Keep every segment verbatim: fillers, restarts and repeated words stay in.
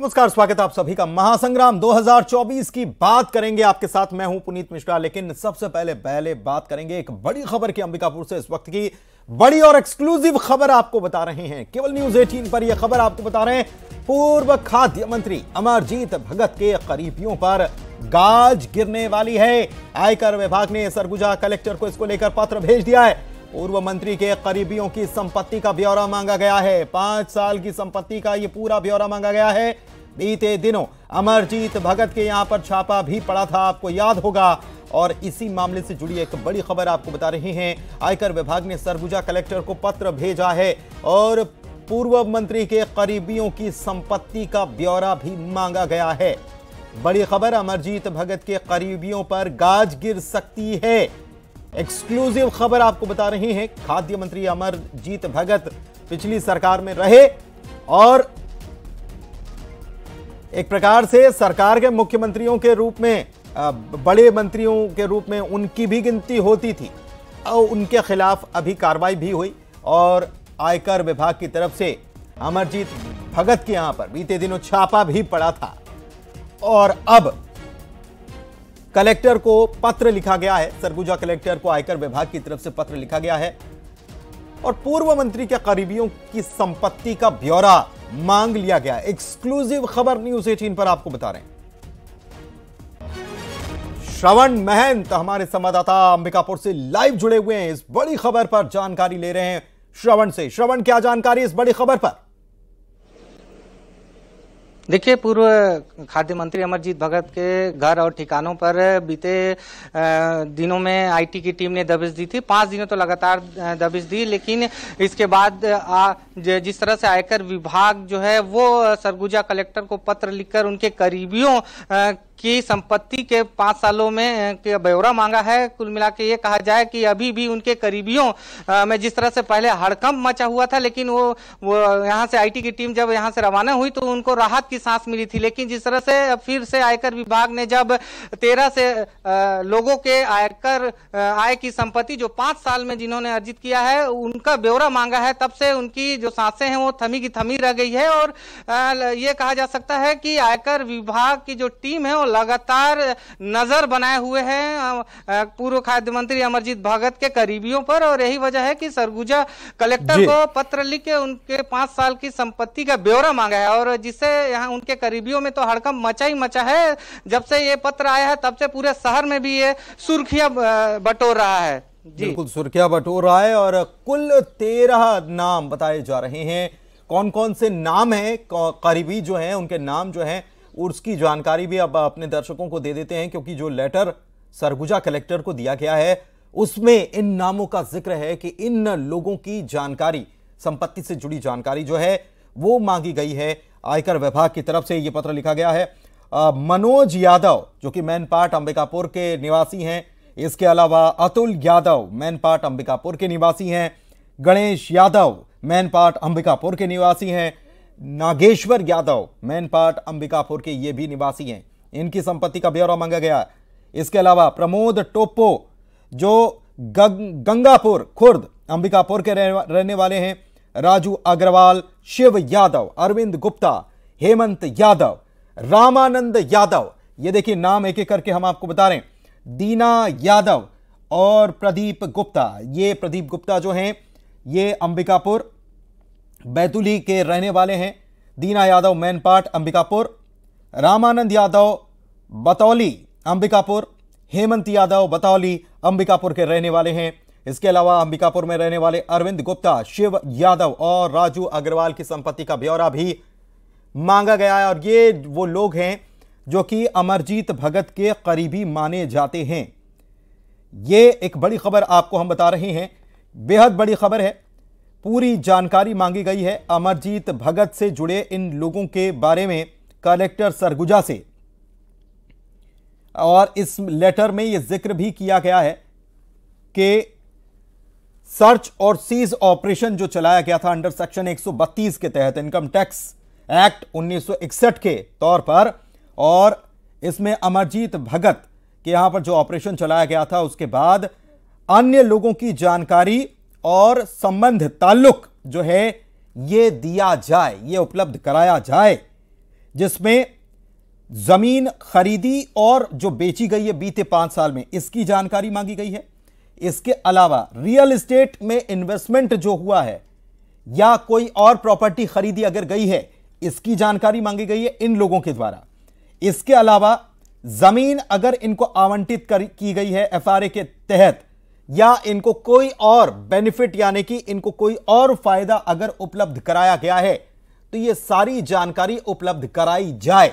नमस्कार, स्वागत है आप सभी का। महासंग्राम दो हज़ार चौबीस की बात करेंगे, आपके साथ मैं हूं पुनीत मिश्रा। लेकिन सबसे पहले पहले बात करेंगे एक बड़ी खबर की, अंबिकापुर से इस वक्त की बड़ी और एक्सक्लूसिव खबर आपको बता रहे हैं, केवल न्यूज़ अठारह पर यह खबर आपको बता रहे हैं। पूर्व खाद्य मंत्री अमरजीत भगत के करीबियों पर गाज गिरने वाली है। आयकर विभाग ने सरगुजा कलेक्टर को इसको लेकर पत्र भेज दिया है। पूर्व मंत्री के करीबियों की संपत्ति का ब्यौरा मांगा गया है, पांच साल की संपत्ति का यह पूरा ब्यौरा मांगा गया है। बीते दिनों अमरजीत भगत के यहां पर छापा भी पड़ा था, आपको याद होगा। और इसी मामले से जुड़ी एक बड़ी खबर आपको बता रहे हैं, आयकर विभाग ने सरगुजा कलेक्टर को पत्र भेजा है और पूर्व मंत्री के करीबियों की संपत्ति का ब्यौरा भी मांगा गया है। बड़ी खबर, अमरजीत भगत के करीबियों पर गाज गिर सकती है। एक्सक्लूसिव खबर आपको बता रहे हैं। खाद्य मंत्री अमरजीत भगत पिछली सरकार में रहे और एक प्रकार से सरकार के मुख्यमंत्रियों के रूप में, बड़े मंत्रियों के रूप में उनकी भी गिनती होती थी। और उनके खिलाफ अभी कार्रवाई भी हुई और आयकर विभाग की तरफ से अमरजीत भगत के यहां पर बीते दिनों छापा भी पड़ा था। और अब कलेक्टर को पत्र लिखा गया है, सरगुजा कलेक्टर को आयकर विभाग की तरफ से पत्र लिखा गया है और पूर्व मंत्री के करीबियों की संपत्ति का ब्यौरा मांग लिया गया। एक्सक्लूसिव खबर न्यूज़ अठारह पर आपको बता रहे हैं। श्रवण महंत हमारे संवाददाता अंबिकापुर से लाइव जुड़े हुए हैं, इस बड़ी खबर पर जानकारी ले रहे हैं श्रवण से। श्रवण, क्या जानकारी इस बड़ी खबर पर? देखिए, पूर्व खाद्य मंत्री अमरजीत भगत के घर और ठिकानों पर बीते दिनों में आईटी की टीम ने दबिश दी थी। पाँच दिनों तो लगातार दबिश दी, लेकिन इसके बाद जिस तरह से आयकर विभाग जो है वो सरगुजा कलेक्टर को पत्र लिखकर उनके करीबियों की संपत्ति के पाँच सालों में के ब्यौरा मांगा है। कुल मिला के ये कहा जाए कि अभी भी उनके करीबियों में जिस तरह से पहले हड़कंप मचा हुआ था, लेकिन वो वो यहाँ से आईटी की टीम जब यहाँ से रवाना हुई तो उनको राहत की सांस मिली थी। लेकिन जिस तरह से फिर से आयकर विभाग ने जब तेरह से लोगों के आयकर आय की संपत्ति जो पाँच साल में जिन्होंने अर्जित किया है उनका ब्यौरा मांगा है, तब से उनकी जो सांसें हैं वो थमी की थमी रह गई है। और ये कहा जा सकता है कि आयकर विभाग की जो टीम है लगातार नजर बनाए हुए हैं पूर्व खाद्य मंत्री अमरजीत भगत के करीबियों पर। और यही वजह है कि सरगुजा कलेक्टर को पत्र लिख के उनके पांच साल की संपत्ति का ब्यौरा मांगा है। और जिससे यहां उनके करीबियों में तो हड़कंप मचा ही मचा है। जब से ये पत्र आया है तब से पूरे शहर में भी ये सुर्खियां बटोर रहा है। जी बिल्कुल, सुर्खियां बटोर रहा है। और कुल तेरह नाम बताए जा रहे हैं। कौन कौन से नाम है, करीबी जो है उनके नाम जो है उसकी जानकारी भी अब अपने दर्शकों को दे देते हैं, क्योंकि जो लेटर सरगुजा कलेक्टर को दिया गया है उसमें इन नामों का जिक्र है कि इन लोगों की जानकारी, संपत्ति से जुड़ी जानकारी जो है वो मांगी गई है। आयकर विभाग की तरफ से ये पत्र लिखा गया है। आ, मनोज यादव जो कि मैनपाट अंबिकापुर के निवासी हैं, इसके अलावा अतुल यादव मैनपाट अंबिकापुर के निवासी हैं, गणेश यादव मैनपाट अंबिकापुर के निवासी हैं, नागेश्वर यादव मैनपाट अंबिकापुर के ये भी निवासी हैं, इनकी संपत्ति का ब्यौरा मांगा गया। इसके अलावा प्रमोद टोप्पो जो गंग, गंगापुर खुर्द अंबिकापुर के रहने वाले हैं, राजू अग्रवाल, शिव यादव, अरविंद गुप्ता, हेमंत यादव, रामानंद यादव, ये देखिए नाम एक एक करके हम आपको बता रहे हैं, दीना यादव और प्रदीप गुप्ता। ये प्रदीप गुप्ता जो हैं ये अंबिकापुर बैतूली के रहने वाले हैं, दीना यादव मैनपाट अंबिकापुर, रामानंद यादव बतौली अंबिकापुर, हेमंत यादव बतौली अंबिकापुर के रहने वाले हैं। इसके अलावा अंबिकापुर में रहने वाले अरविंद गुप्ता, शिव यादव और राजू अग्रवाल की संपत्ति का ब्यौरा भी मांगा गया है। और ये वो लोग हैं जो कि अमरजीत भगत के करीबी माने जाते हैं। ये एक बड़ी खबर आपको हम बता रहे हैं, बेहद बड़ी खबर है। पूरी जानकारी मांगी गई है अमरजीत भगत से जुड़े इन लोगों के बारे में कलेक्टर सरगुजा से। और इस लेटर में यह जिक्र भी किया गया है कि सर्च और सीज ऑपरेशन जो चलाया गया था अंडर सेक्शन एक सौ बत्तीस के तहत इनकम टैक्स एक्ट उन्नीस सौ इकसठ के तौर पर, और इसमें अमरजीत भगत के यहां पर जो ऑपरेशन चलाया गया था उसके बाद अन्य लोगों की जानकारी और संबंध ताल्लुक जो है ये दिया जाए, ये उपलब्ध कराया जाए, जिसमें जमीन खरीदी और जो बेची गई है बीते पांच साल में, इसकी जानकारी मांगी गई है। इसके अलावा रियल एस्टेट में इन्वेस्टमेंट जो हुआ है या कोई और प्रॉपर्टी खरीदी अगर गई है, इसकी जानकारी मांगी गई है इन लोगों के द्वारा। इसके अलावा जमीन अगर इनको आवंटित की गई है एफआरए के तहत या इनको कोई और बेनिफिट यानी कि इनको कोई और फायदा अगर उपलब्ध कराया गया है, तो ये सारी जानकारी उपलब्ध कराई जाए,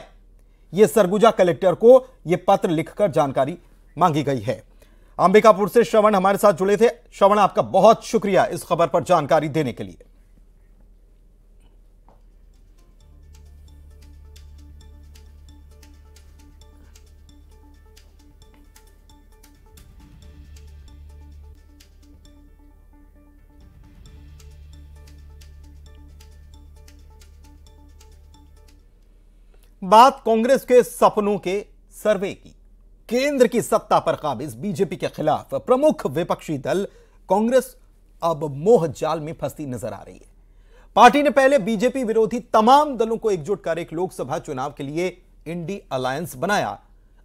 ये सरगुजा कलेक्टर को ये पत्र लिखकर जानकारी मांगी गई है। अंबिकापुर से श्रवण हमारे साथ जुड़े थे। श्रवण, आपका बहुत शुक्रिया इस खबर पर जानकारी देने के लिए। बात कांग्रेस के सपनों के सर्वे की। केंद्र की सत्ता पर काबिज बीजेपी के खिलाफ प्रमुख विपक्षी दल कांग्रेस अब मोह जाल में फंसती नजर आ रही है। पार्टी ने पहले बीजेपी विरोधी तमाम दलों को एकजुट कर एक लोकसभा चुनाव के लिए इंडी अलायंस बनाया।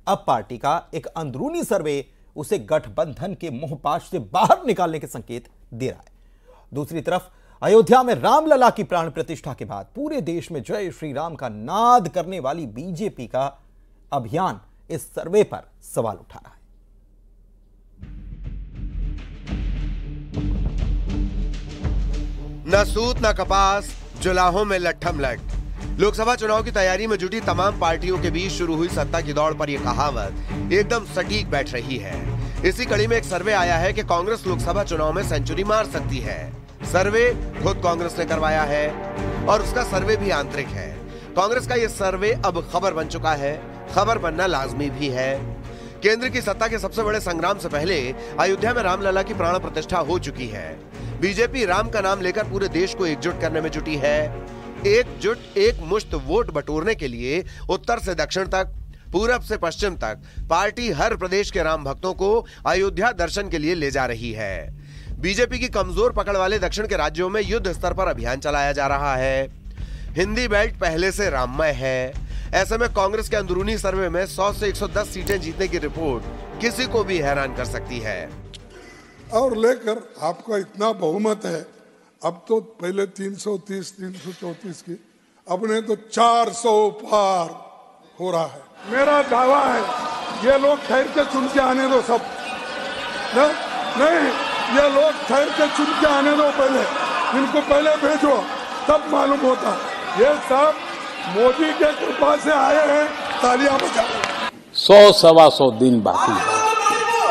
अब पार्टी का एक अंदरूनी सर्वे उसे गठबंधन के मोहपाश से बाहर निकालने के संकेत दे रहा है। दूसरी तरफ अयोध्या में रामलला की प्राण प्रतिष्ठा के बाद पूरे देश में जय श्री राम का नाद करने वाली बीजेपी का अभियान इस सर्वे पर सवाल उठा रहा है। न सूत न कपास, जुलाहों में लट्ठम लट। लोकसभा चुनाव की तैयारी में जुटी तमाम पार्टियों के बीच शुरू हुई सत्ता की दौड़ पर यह कहावत एकदम सटीक बैठ रही है। इसी कड़ी में एक सर्वे आया है कि कांग्रेस लोकसभा चुनाव में सेंचुरी मार सकती है। सर्वे खुद कांग्रेस ने करवाया है और उसका सर्वे भी आंतरिक है। कांग्रेस का यह सर्वे अब खबर बन चुका है, खबर बनना लाजमी भी है। केंद्र की सत्ता के सबसे बड़े संग्राम से पहले अयोध्या में रामलला की प्राण प्रतिष्ठा हो चुकी है। बीजेपी राम का नाम लेकर पूरे देश को एकजुट करने में जुटी है। एकजुट एक मुश्त वोट बटोरने के लिए उत्तर से दक्षिण तक, पूरब से पश्चिम तक पार्टी हर प्रदेश के राम भक्तों को अयोध्या दर्शन के लिए ले जा रही है। बीजेपी की कमजोर पकड़ वाले दक्षिण के राज्यों में युद्ध स्तर पर अभियान चलाया जा रहा है। हिंदी बेल्ट पहले से राममय है। ऐसे में कांग्रेस के अंदरूनी सर्वे में सौ से एक सौ दस सीटें जीतने की रिपोर्ट किसी को भी हैरान कर सकती है। और लेकर आपका इतना बहुमत है, अब तो पहले तीन सौ तीस, तीन सौ चौंतीस की, अब नहीं तो चार सौ पार हो रहा है। मेरा दावा है ये लोग ठहर के चुन के आने दो सब। न? नहीं, ये लोग ठहर के चुन के आने दो, पहले इनको पहले भेजो, तब मालूम होता। ये सब मोदी के कृपा से आए हैं, तालियां बजाओ। सौ सवा सौ दिन बाकी है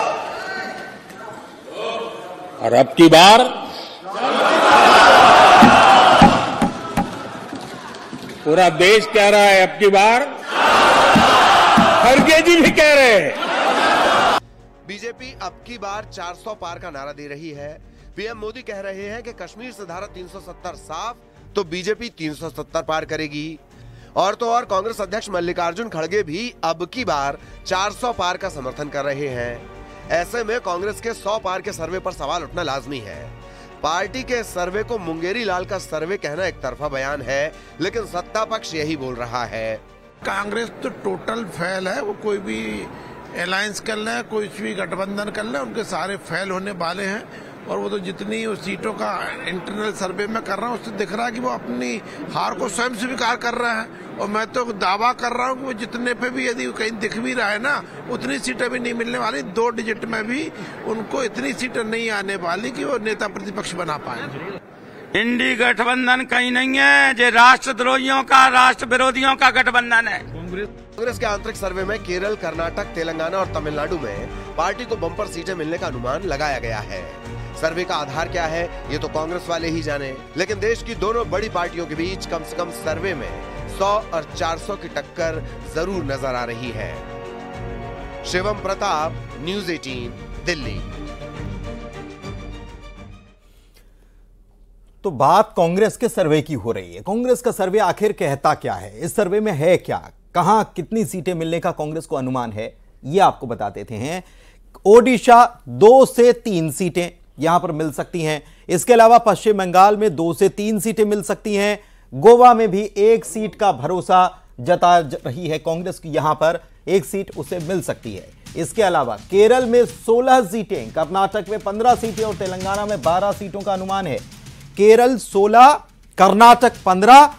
और अब की बार पूरा देश कह रहा है, अब की बार खड़गे जी भी कह रहे हैं। बीजेपी अब की बार चार सौ पार का नारा दे रही है। पीएम मोदी कह रहे हैं कि कश्मीर से धारा तीन सौ सत्तर साफ, तो बीजेपी तीन सौ सत्तर पार करेगी। और तो और कांग्रेस अध्यक्ष मल्लिकार्जुन खड़गे भी अब की बार चार सौ पार का समर्थन कर रहे हैं। ऐसे में कांग्रेस के सौ पार के सर्वे पर सवाल उठना लाजमी है। पार्टी के सर्वे को मुंगेरी लाल का सर्वे कहना एक तरफा बयान है, लेकिन सत्ता पक्ष यही बोल रहा है। कांग्रेस तो टोटल फेल है, वो कोई भी अलायंस कर लें, कोई भी गठबंधन कर लें, उनके सारे फेल होने वाले हैं। और वो तो जितनी उस सीटों का इंटरनल सर्वे में कर रहा हूँ, उससे दिख रहा है कि वो अपनी हार को स्वयं स्वीकार कर रहे हैं। और मैं तो दावा कर रहा हूँ कि वो जितने पे भी यदि कहीं दिख भी रहा है ना, उतनी सीटें भी नहीं मिलने वाली। दो डिजिट में भी उनको इतनी सीटें नहीं आने वाली कि वो नेता प्रतिपक्ष बना पाए। इंडी गठबंधन कहीं नहीं है, ये राष्ट्रद्रोहियों का, राष्ट्र विरोधियों का गठबंधन है। कांग्रेस के आंतरिक सर्वे में केरल, कर्नाटक, तेलंगाना और तमिलनाडु में पार्टी को बम्पर सीटें मिलने का अनुमान लगाया गया है। सर्वे का आधार क्या है ये तो कांग्रेस वाले ही जाने, लेकिन देश की दोनों बड़ी पार्टियों के बीच कम से कम सर्वे में सौ और चार सौ की टक्कर जरूर नजर आ रही है। Shivam Pratap, news eighteen, Delhi. तो बात कांग्रेस के सर्वे की हो रही है। कांग्रेस का सर्वे आखिर कहता क्या है, इस सर्वे में है क्या, कहां कितनी सीटें मिलने का कांग्रेस को अनुमान है, ये आपको बता देते हैं। ओडिशा दो से तीन सीटें यहां पर मिल सकती हैं। इसके अलावा पश्चिम बंगाल में दो से तीन सीटें मिल सकती हैं। गोवा में भी एक सीट का भरोसा जता रही है कांग्रेस की, यहां पर एक सीट उसे मिल सकती है। इसके अलावा केरल में सोलह सीटें, कर्नाटक में पंद्रह सीटें और तेलंगाना में बारह सीटों का अनुमान है। केरल सोलह, कर्नाटक पंद्रह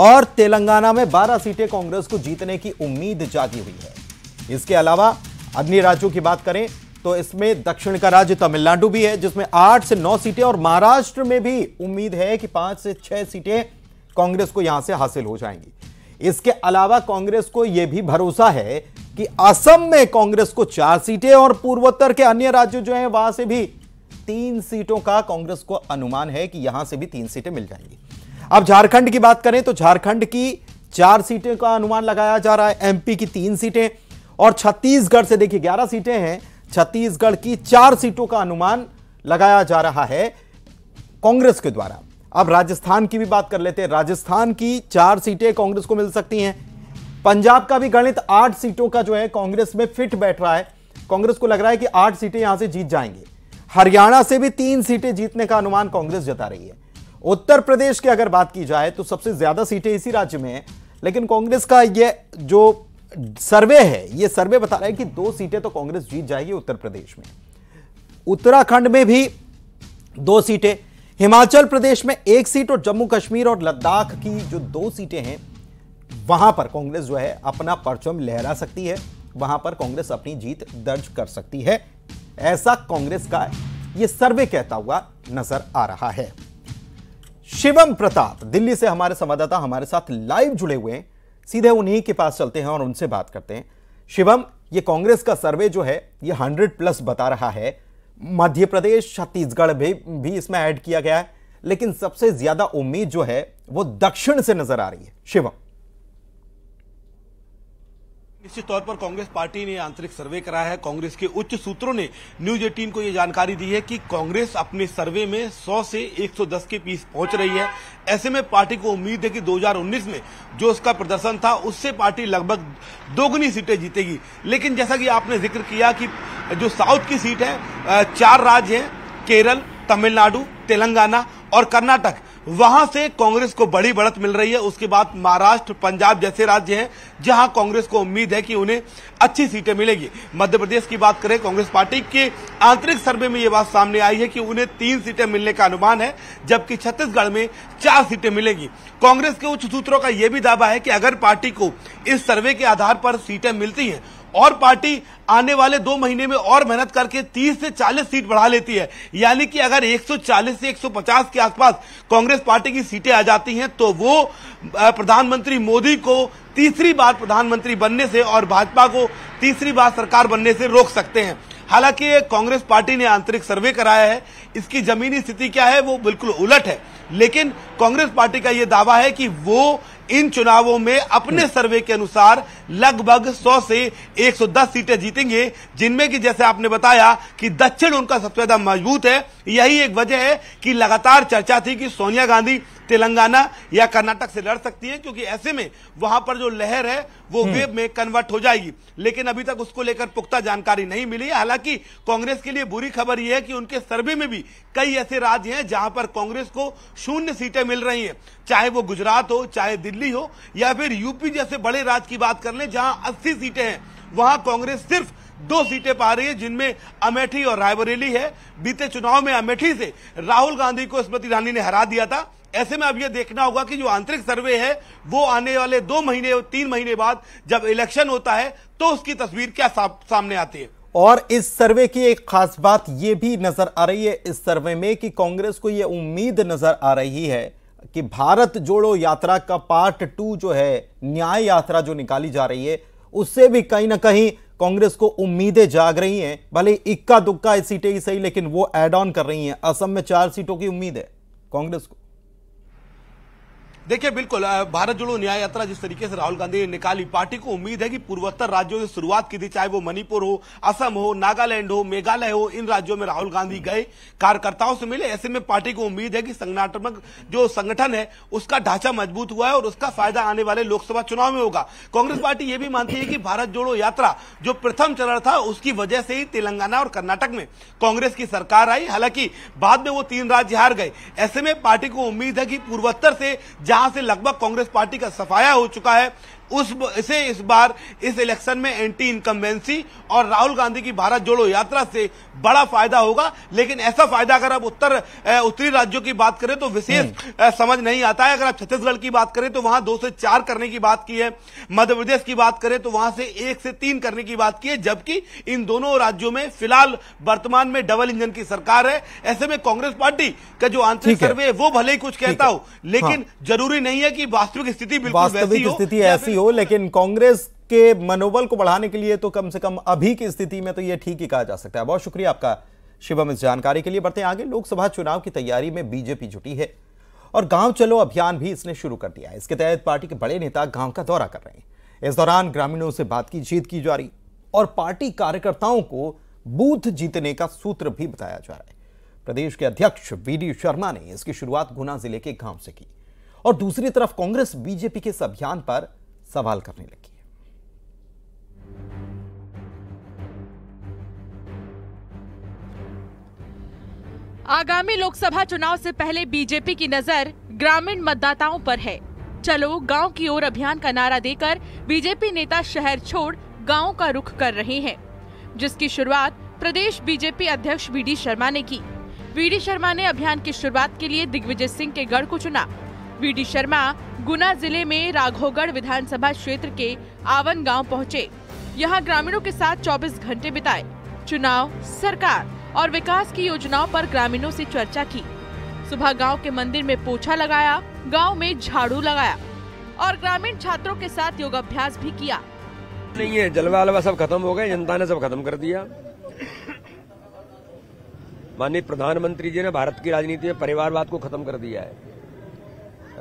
और तेलंगाना में बारह सीटें कांग्रेस को जीतने की उम्मीद जागी हुई है। इसके अलावा अन्य राज्यों की बात करें तो इसमें दक्षिण का राज्य तमिलनाडु भी है जिसमें आठ से नौ सीटें और महाराष्ट्र में भी उम्मीद है कि पांच से छह सीटें कांग्रेस को यहां से हासिल हो जाएंगी। इसके अलावा कांग्रेस को यह भी भरोसा है कि असम में कांग्रेस को चार सीटें और पूर्वोत्तर के अन्य राज्य जो हैं वहां से भी तीन सीटों का कांग्रेस को अनुमान है कि यहां से भी तीन सीटें मिल जाएंगी। अब झारखंड की बात करें तो झारखंड की चार सीटें का अनुमान लगाया जा रहा है, एमपी की तीन सीटें और छत्तीसगढ़ से देखिए ग्यारह सीटें हैं, छत्तीसगढ़ की चार सीटों का अनुमान लगाया जा रहा है कांग्रेस के द्वारा। अब राजस्थान की भी बात कर लेते हैं, राजस्थान की चार सीटें कांग्रेस को मिल सकती हैं। पंजाब का भी गणित आठ सीटों का जो है कांग्रेस में फिट बैठ रहा है, कांग्रेस को लग रहा है कि आठ सीटें यहां से जीत जाएंगे। हरियाणा से भी तीन सीटें जीतने का अनुमान कांग्रेस जता रही है। उत्तर प्रदेश की अगर बात की जाए तो सबसे ज्यादा सीटें इसी राज्य में है, लेकिन कांग्रेस का यह जो सर्वे है, यह सर्वे बता रहा है कि दो सीटें तो कांग्रेस जीत जाएगी उत्तर प्रदेश में। उत्तराखंड में भी दो सीटें, हिमाचल प्रदेश में एक सीट और जम्मू कश्मीर और लद्दाख की जो दो सीटें हैं वहां पर कांग्रेस जो है अपना परचम लहरा सकती है, वहां पर कांग्रेस अपनी जीत दर्ज कर सकती है, ऐसा कांग्रेस का यह सर्वे कहता हुआ नजर आ रहा है। शिवम प्रताप दिल्ली से हमारे संवाददाता हमारे साथ लाइव जुड़े हुए हैं, सीधे उन्हीं के पास चलते हैं और उनसे बात करते हैं। शिवम, ये कांग्रेस का सर्वे जो है ये सौ प्लस बता रहा है, मध्य प्रदेश छत्तीसगढ़ भी, भी इसमें ऐड किया गया है, लेकिन सबसे ज्यादा उम्मीद जो है वो दक्षिण से नजर आ रही है। शिवम, निश्चित तौर पर कांग्रेस पार्टी ने आंतरिक सर्वे कराया है। कांग्रेस के उच्च सूत्रों ने न्यूज़ अठारह को यह जानकारी दी है कि कांग्रेस अपने सर्वे में सौ से एक सौ दस के बीच पहुंच रही है। ऐसे में पार्टी को उम्मीद है कि दो हज़ार उन्नीस में जो उसका प्रदर्शन था उससे पार्टी लगभग दोगुनी सीटें जीतेगी। लेकिन जैसा कि आपने जिक्र किया कि जो साउथ की सीट है, चार राज्य हैं, केरल, तमिलनाडु, तेलंगाना और कर्नाटक, वहां से कांग्रेस को बड़ी बढ़त मिल रही है। उसके बाद महाराष्ट्र, पंजाब जैसे राज्य हैं जहां कांग्रेस को उम्मीद है कि उन्हें अच्छी सीटें मिलेगी। मध्य प्रदेश की बात करें, कांग्रेस पार्टी के आंतरिक सर्वे में यह बात सामने आई है कि उन्हें तीन सीटें मिलने का अनुमान है, जबकि छत्तीसगढ़ में चार सीटें मिलेंगी। कांग्रेस के उच्च सूत्रों का यह भी दावा है कि अगर पार्टी को इस सर्वे के आधार पर सीटें मिलती हैं और पार्टी आने वाले दो महीने में और मेहनत करके तीस से चालीस सीट बढ़ा लेती है, यानी कि अगर एक सौ चालीस से एक सौ पचास के आसपास कांग्रेस पार्टी की सीटें आ जाती हैं तो वो प्रधानमंत्री मोदी को तीसरी बार प्रधानमंत्री बनने से और भाजपा को तीसरी बार सरकार बनने से रोक सकते हैं। हालांकि कांग्रेस पार्टी ने आंतरिक सर्वे कराया है, इसकी जमीनी स्थिति क्या है वो बिल्कुल उलट है, लेकिन कांग्रेस पार्टी का यह दावा है कि वो इन चुनावों में अपने सर्वे के अनुसार लगभग सौ से एक सौ दस सीटें जीतेंगे, जिनमें कि जैसे आपने बताया कि दक्षिण उनका सबसे ज्यादा मजबूत है। यही एक वजह है कि लगातार चर्चा थी कि सोनिया गांधी तेलंगाना या कर्नाटक से लड़ सकती है, क्योंकि ऐसे में वहां पर जो लहर है वो वेव में कन्वर्ट हो जाएगी, लेकिन अभी तक उसको लेकर पुख्ता जानकारी नहीं मिली। हालांकि कांग्रेस के लिए बुरी खबर यह है कि उनके सर्वे में भी कई ऐसे राज्य हैं जहां पर कांग्रेस को शून्य सीटें मिल रही हैं, चाहे वो गुजरात हो, चाहे दिल्ली हो, या फिर यूपी जैसे बड़े राज्य की बात कर लें जहां अस्सी सीटें हैं, वहां कांग्रेस सिर्फ दो सीटें पा रही है, जिनमें अमेठी और रायबरेली है। बीते चुनाव में अमेठी से राहुल गांधी को स्मृति ईरानी ने हरा दिया था। ऐसे में अब यह देखना होगा कि जो आंतरिक सर्वे है वो आने वाले दो महीने तीन महीने बाद जब इलेक्शन होता है तो उसकी तस्वीर क्या सामने आती है। और इस सर्वे की एक खास बात यह भी नजर आ रही है इस सर्वे में कि कांग्रेस को यह उम्मीद नजर आ रही है कि भारत जोड़ो यात्रा का पार्ट टू जो है, न्याय यात्रा जो निकाली जा रही है, उससे भी कहीं ना कहीं कांग्रेस को उम्मीदें जाग रही हैं। भले इक्का दुक्का सीटें ही सही, लेकिन वो एड ऑन कर रही हैं। असम में चार सीटों की उम्मीद है कांग्रेस को। देखिए, बिल्कुल भारत जोड़ो न्याय यात्रा जिस तरीके से राहुल गांधी ने निकाली, पार्टी को उम्मीद है कि पूर्वोत्तर राज्यों से शुरुआत की थी, चाहे वो मणिपुर हो, असम हो, नागालैंड हो, मेघालय हो, इन राज्यों में राहुल गांधी गए, कार्यकर्ताओं से मिले। ऐसे में पार्टी को उम्मीद है कि संगठनात्मक जो संगठन है उसका ढांचा मजबूत हुआ है और उसका फायदा आने वाले लोकसभा चुनाव में होगा। कांग्रेस पार्टी ये भी मानती है कि भारत जोड़ो यात्रा जो प्रथम चरण था उसकी वजह से ही तेलंगाना और कर्नाटक में कांग्रेस की सरकार आई, हालांकि बाद में वो तीन राज्य हार गए। ऐसे में पार्टी को उम्मीद है कि पूर्वोत्तर से जहां से लगभग कांग्रेस पार्टी का सफाया हो चुका है, उस इसे इस बार इस इलेक्शन में एंटी इनकम्बेंसी और राहुल गांधी की भारत जोड़ो यात्रा से बड़ा फायदा होगा। लेकिन ऐसा फायदा अगर आप उत्तर उत्तरी राज्यों की बात करें तो विशेष समझ नहीं आता है। अगर आप छत्तीसगढ़ की बात करें तो वहां दो से चार करने की बात की है, मध्य प्रदेश की बात करें तो वहां से एक से तीन करने की बात की है, जबकि इन दोनों राज्यों में फिलहाल वर्तमान में डबल इंजन की सरकार है। ऐसे में कांग्रेस पार्टी का जो आंतरिक सर्वे है वो भले ही कुछ कहता हो, लेकिन जरूरी नहीं है कि वास्तविक स्थिति बिल्कुल वैसी हो, स्थिति ऐसी हो। लेकिन कांग्रेस के मनोबल को बढ़ाने के लिए तो कम से कम अभी की स्थिति में तो यह ठीक ही कहा जा सकता है। बहुत शुक्रिया आपका शिवम इस जानकारी के लिए। बढ़ते हैं आगे। लोकसभा चुनाव की तैयारी में बीजेपी जुटी है और गांव चलो अभियान भी इसने शुरू कर दिया है। इसके तहत पार्टी के बड़े नेता गांव का दौरा कर रहे हैं। इस दौरान ग्रामीणों से बातचीत की जा रही और पार्टी कार्यकर्ताओं को बूथ जीतने का सूत्र भी बताया जा रहा है। प्रदेश के अध्यक्ष वीडी शर्मा ने इसकी शुरुआत गुना जिले के गांव से की और दूसरी तरफ कांग्रेस बीजेपी के इस अभियान पर सवाल करने लगी। आगामी लोकसभा चुनाव से पहले बीजेपी की नजर ग्रामीण मतदाताओं पर है। चलो गांव की ओर अभियान का नारा देकर बीजेपी नेता शहर छोड़ गांव का रुख कर रहे हैं, जिसकी शुरुआत प्रदेश बीजेपी अध्यक्ष वीडी शर्मा ने की। वीडी शर्मा ने अभियान की शुरुआत के लिए दिग्विजय सिंह के गढ़ को चुना। वीडी शर्मा गुना जिले में राघोगढ़ विधानसभा क्षेत्र के आवन गांव पहुंचे। यहां ग्रामीणों के साथ चौबीस घंटे बिताए। चुनाव, सरकार और विकास की योजनाओं पर ग्रामीणों से चर्चा की। सुबह गांव के मंदिर में पोछा लगाया, गांव में झाड़ू लगाया और ग्रामीण छात्रों के साथ योगाभ्यास भी किया। नहीं है, जलवा अलवा सब खत्म हो गए, जनता ने सब खत्म कर दिया। माननीय प्रधानमंत्री जी ने भारत की राजनीति में परिवारवाद को खत्म कर दिया है।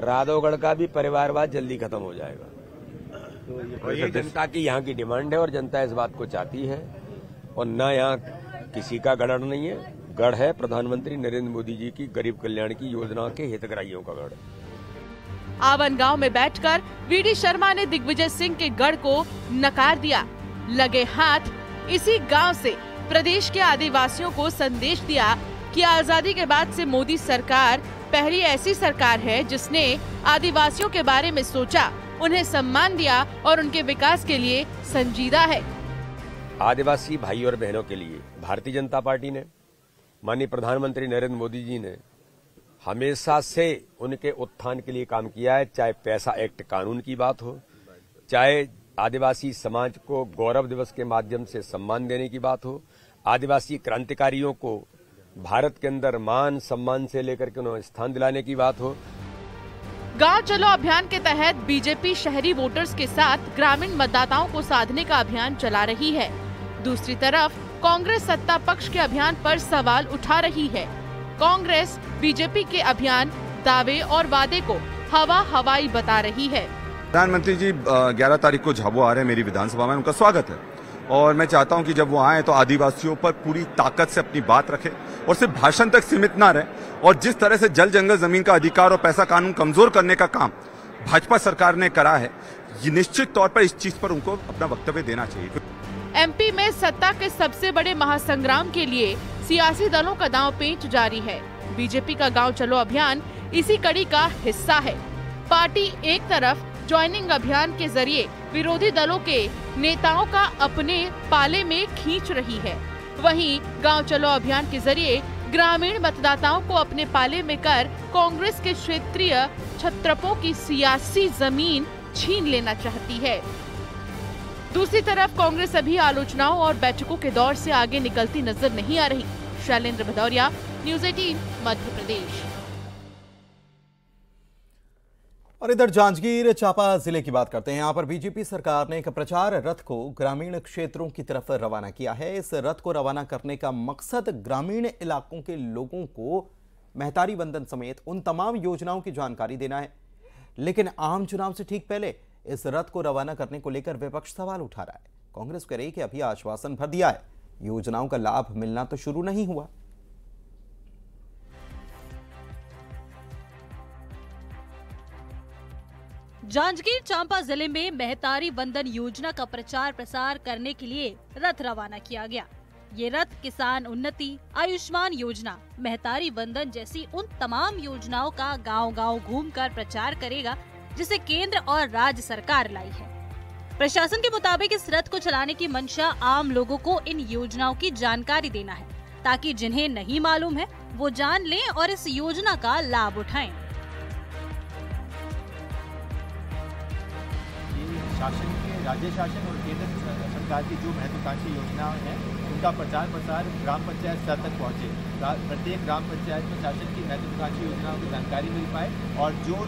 राधोगढ़ का भी परिवारवाद जल्दी खत्म हो जाएगा। तो ये जनता की यहाँ की डिमांड है और जनता इस बात को चाहती है। और न यहाँ किसी का गढ़ नहीं है, गढ़ है प्रधानमंत्री नरेंद्र मोदी जी की गरीब कल्याण की योजना के हितग्राहियों का गढ़। आवन गांव में बैठकर वीडी शर्मा ने दिग्विजय सिंह के गढ़ को नकार दिया। लगे हाथ। इसी गांव से प्रदेश के आदिवासियों को संदेश दिया कि आजादी के बाद से मोदी सरकार पहली ऐसी सरकार है जिसने आदिवासियों के बारे में सोचा, उन्हें सम्मान दिया और उनके विकास के लिए संजीदा है। आदिवासी भाई और बहनों के लिए भारतीय जनता पार्टी ने, माननीय प्रधानमंत्री नरेंद्र मोदी जी ने हमेशा से उनके उत्थान के लिए काम किया है। चाहे पैसा एक्ट कानून की बात हो, चाहे आदिवासी समाज को गौरव दिवस के माध्यम से सम्मान देने की बात हो, आदिवासी क्रांतिकारियों को भारत के अंदर मान सम्मान से लेकर के उन्हें स्थान दिलाने की बात हो। गांव चलो अभियान के तहत बीजेपी शहरी वोटर्स के साथ ग्रामीण मतदाताओं को साधने का अभियान चला रही है। दूसरी तरफ कांग्रेस सत्ता पक्ष के अभियान पर सवाल उठा रही है। कांग्रेस बीजेपी के अभियान, दावे और वादे को हवा हवाई बता रही है। प्रधानमंत्री जी ग्यारह तारीख को झाबुआ आ रहे हैं, मेरी विधानसभा में उनका स्वागत है और मैं चाहता हूं कि जब वो आए तो आदिवासियों पर पूरी ताकत से अपनी बात रखें और सिर्फ भाषण तक सीमित ना रहे। और जिस तरह से जल जंगल जमीन का अधिकार और पैसा कानून कमजोर करने का काम भाजपा सरकार ने करा है, निश्चित तौर पर इस चीज पर उनको अपना वक्तव्य देना चाहिए। एमपी में सत्ता के सबसे बड़े महासंग्राम के लिए सियासी दलों का दांव पेंच जारी है। बीजेपी का गांव चलो अभियान इसी कड़ी का हिस्सा है। पार्टी एक तरफ ज्वाइनिंग अभियान के जरिए विरोधी दलों के नेताओं का अपने पाले में खींच रही है, वहीं गांव चलो अभियान के जरिए ग्रामीण मतदाताओं को अपने पाले में कर कांग्रेस के क्षेत्रीय छत्रपों की सियासी जमीन छीन लेना चाहती है। दूसरी तरफ कांग्रेस अभी आलोचनाओं और बैठकों के दौर से आगे निकलती नजर नहीं आ रही। शैलेंद्र भदौरिया, न्यूज़ अठारह मध्य प्रदेश। और इधर जांजगीर चांपा जिले की बात करते हैं। यहाँ पर बीजेपी सरकार ने एक प्रचार रथ को ग्रामीण क्षेत्रों की तरफ रवाना किया है। इस रथ को रवाना करने का मकसद ग्रामीण इलाकों के लोगों को महतारी बंधन समेत उन तमाम योजनाओं की जानकारी देना है। लेकिन आम चुनाव से ठीक पहले इस रथ को रवाना करने को लेकर विपक्ष सवाल उठा रहा है। कांग्रेस कह रही है कि अभी आश्वासन भर दिया है, योजनाओं का लाभ मिलना तो शुरू नहीं हुआ। जांजगीर चांपा जिले में महतारी बंधन योजना का प्रचार प्रसार करने के लिए रथ रवाना किया गया। ये रथ किसान उन्नति, आयुष्मान योजना, महतारी बंधन जैसी उन तमाम योजनाओं का गांव-गांव घूमकर प्रचार करेगा जिसे केंद्र और राज्य सरकार लाई है। प्रशासन के मुताबिक इस रथ को चलाने की मंशा आम लोगों को इन योजनाओं की जानकारी देना है, ताकि जिन्हें नहीं मालूम है वो जान लें और इस योजना का लाभ उठाएं। शासन के राज्य शासन और केंद्र सरकार की जो महत्वाकांक्षी योजनाएं हैं उनका प्रचार प्रसार ग्राम पंचायत स्तर तक पहुंचे, प्रत्येक ग्राम पंचायत में शासन की महत्वाकांक्षी योजनाओं की जानकारी मिल पाए और जो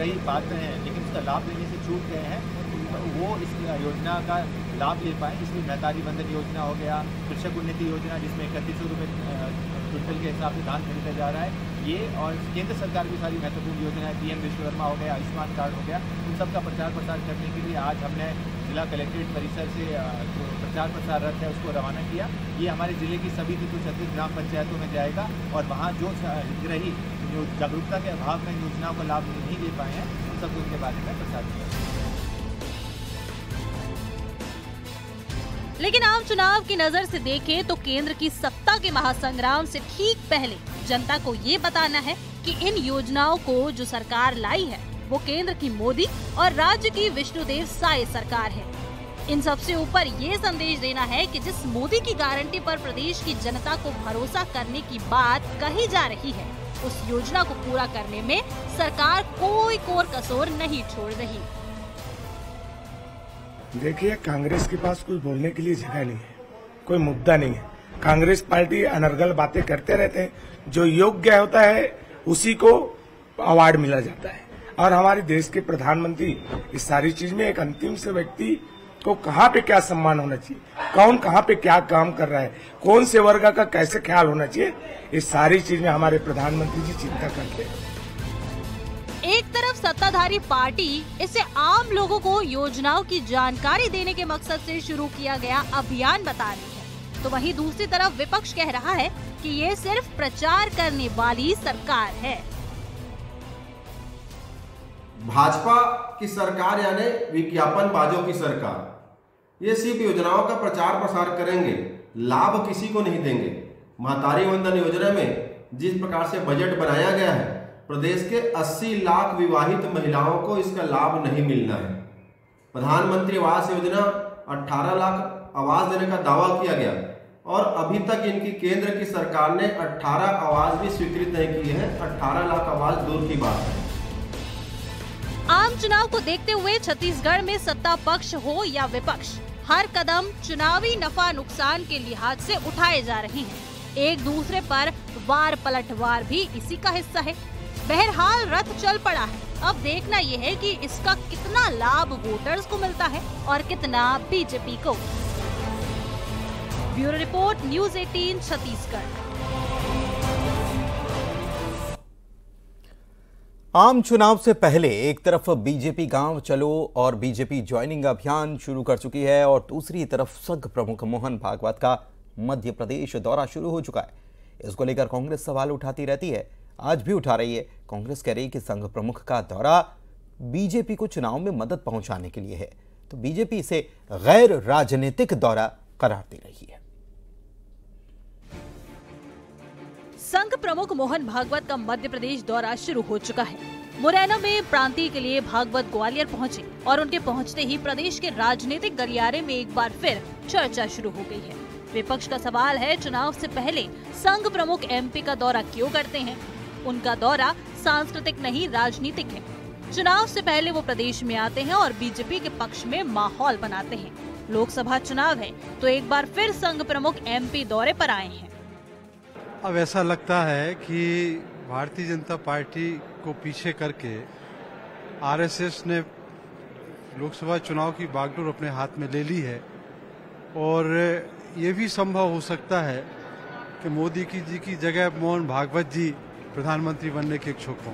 रही बातें हैं लेकिन उसका लाभ लेने से छूट गए हैं वो इस योजना का लाभ ले पाए। इसमें महतारी बंधन योजना हो गया, कृषक उन्नति योजना जिसमें इकतीस सौ रुपये क्विंटल के हिसाब से धान खरीदा जा रहा है ये, और केंद्र सरकार की सारी महत्वपूर्ण योजनाएं पीएम विश्व शर्मा हो गया, आयुष्मान कार्ड हो गया, उन सब का प्रचार प्रसार करने के लिए आज हमने जिला कलेक्ट्रेट परिसर से जो प्रचार प्रसार रथ है उसको रवाना किया। ये हमारे जिले की सभी तीन सौ छत्तीस ग्राम पंचायतों में जाएगा और वहाँ जो हितग्राही जो जागरूकता के अभाव में योजनाओं का लाभ नहीं ले पाए हैं उन सबको उनके बारे में प्रचार किया। लेकिन आम चुनाव की नजर से देखें तो केंद्र की सत्ता के महासंग्राम से ठीक पहले जनता को ये बताना है कि इन योजनाओं को जो सरकार लाई है वो केंद्र की मोदी और राज्य की विष्णुदेव साय सरकार है। इन सबसे ऊपर ये संदेश देना है कि जिस मोदी की गारंटी पर प्रदेश की जनता को भरोसा करने की बात कही जा रही है उस योजना को पूरा करने में सरकार कोई कोर कसर नहीं छोड़ रही। देखिए, कांग्रेस के पास कोई बोलने के लिए जगह नहीं है, कोई मुद्दा नहीं है। कांग्रेस पार्टी अनर्गल बातें करते रहते हैं, जो योग्य होता है उसी को अवार्ड मिला जाता है। और हमारे देश के प्रधानमंत्री इस सारी चीज में एक अंतिम से व्यक्ति को कहाँ पे क्या सम्मान होना चाहिए, कौन कहाँ पे क्या काम कर रहा है, कौन से वर्ग का कैसे ख्याल होना चाहिए, इस सारी चीज में हमारे प्रधानमंत्री जी चिंता करते हैं। एक तरफ सत्ताधारी पार्टी इसे आम लोगों को योजनाओं की जानकारी देने के मकसद से शुरू किया गया अभियान बता रही है, तो वहीं दूसरी तरफ विपक्ष कह रहा है कि ये सिर्फ प्रचार करने वाली सरकार है। भाजपा की सरकार यानी विज्ञापनबाजों की सरकार, ये सिर्फ योजनाओं का प्रचार प्रसार करेंगे, लाभ किसी को नहीं देंगे। महतारी वंदन योजना में जिस प्रकार से बजट बनाया गया है, प्रदेश के अस्सी लाख विवाहित महिलाओं को इसका लाभ नहीं मिलना है। प्रधानमंत्री आवास योजना अठारह लाख आवास देने का दावा किया गया और अभी तक इनकी केंद्र की सरकार ने अठारह आवास भी स्वीकृत नहीं की है। अठारह लाख आवास दूर की बात है। आम चुनाव को देखते हुए छत्तीसगढ़ में सत्ता पक्ष हो या विपक्ष, हर कदम चुनावी नफा नुकसान के लिहाज से उठाए जा रहे हैं। एक दूसरे पर वार पलटवार भी इसी का हिस्सा है। बहरहाल रथ चल पड़ा है, अब देखना यह है कि इसका कितना लाभ वोटर्स को मिलता है और कितना बीजेपी को। ब्यूरो रिपोर्ट, न्यूज़ अठारह छत्तीसगढ़। आम चुनाव से पहले एक तरफ बीजेपी गांव चलो और बीजेपी ज्वाइनिंग अभियान शुरू कर चुकी है और दूसरी तरफ संघ प्रमुख मोहन भागवत का मध्य प्रदेश दौरा शुरू हो चुका है। इसको लेकर कांग्रेस सवाल उठाती रहती है, आज भी उठा रही है। कांग्रेस कह रही है कि संघ प्रमुख का दौरा बीजेपी को चुनाव में मदद पहुंचाने के लिए है, तो बीजेपी इसे गैर राजनीतिक दौरा करार दे रही है। संघ प्रमुख मोहन भागवत का मध्य प्रदेश दौरा शुरू हो चुका है। मुरैना में प्रांतीय के लिए भागवत ग्वालियर पहुंचे और उनके पहुंचते ही प्रदेश के राजनीतिक गलियारे में एक बार फिर चर्चा शुरू हो गई है। विपक्ष का सवाल है, चुनाव से पहले संघ प्रमुख एमपी का दौरा क्यों करते हैं? उनका दौरा सांस्कृतिक नहीं राजनीतिक है। चुनाव से पहले वो प्रदेश में आते हैं और बीजेपी के पक्ष में माहौल बनाते हैं। लोकसभा चुनाव है तो एक बार फिर संघ प्रमुख एमपी दौरे पर आए हैं। अब ऐसा लगता है कि भारतीय जनता पार्टी को पीछे करके आरएसएस ने लोकसभा चुनाव की बागडोर अपने हाथ में ले ली है और ये भी संभव हो सकता है कि मोदी की जी की जगह मोहन भागवत जी प्रधानमंत्री बनने के इच्छुक हों।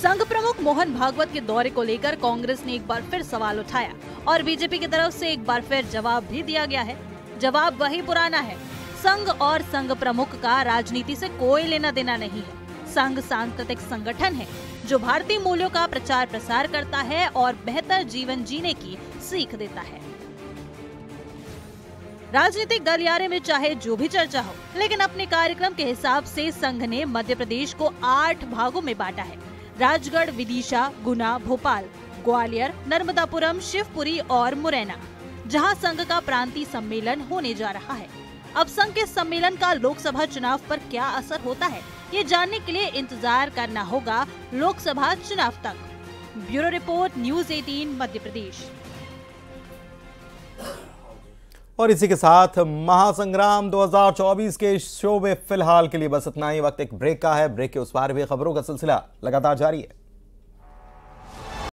संघ प्रमुख मोहन भागवत के दौरे को लेकर कांग्रेस ने एक बार फिर सवाल उठाया और बीजेपी की तरफ से एक बार फिर जवाब भी दिया गया है। जवाब वही पुराना है, संघ और संघ प्रमुख का राजनीति से कोई लेना देना नहीं है। संघ सांस्कृतिक संगठन है जो भारतीय मूल्यों का प्रचार प्रसार करता है और बेहतर जीवन जीने की सीख देता है। राजनीतिक गलियारे में चाहे जो भी चर्चा हो, लेकिन अपने कार्यक्रम के हिसाब से संघ ने मध्य प्रदेश को आठ भागों में बांटा है। राजगढ़, विदिशा, गुना, भोपाल, ग्वालियर, नर्मदापुरम, शिवपुरी और मुरैना, जहां संघ का प्रांतीय सम्मेलन होने जा रहा है। अब संघ के सम्मेलन का लोकसभा चुनाव पर क्या असर होता है, ये जानने के लिए इंतजार करना होगा लोकसभा चुनाव तक। ब्यूरो रिपोर्ट, न्यूज़ अठारह मध्य प्रदेश। और इसी के साथ महासंग्राम दो हज़ार चौबीस के शो में फिलहाल के लिए बस इतना ही। वक्त एक ब्रेक का है, ब्रेक के उस पार भी खबरों का सिलसिला लगातार जारी है।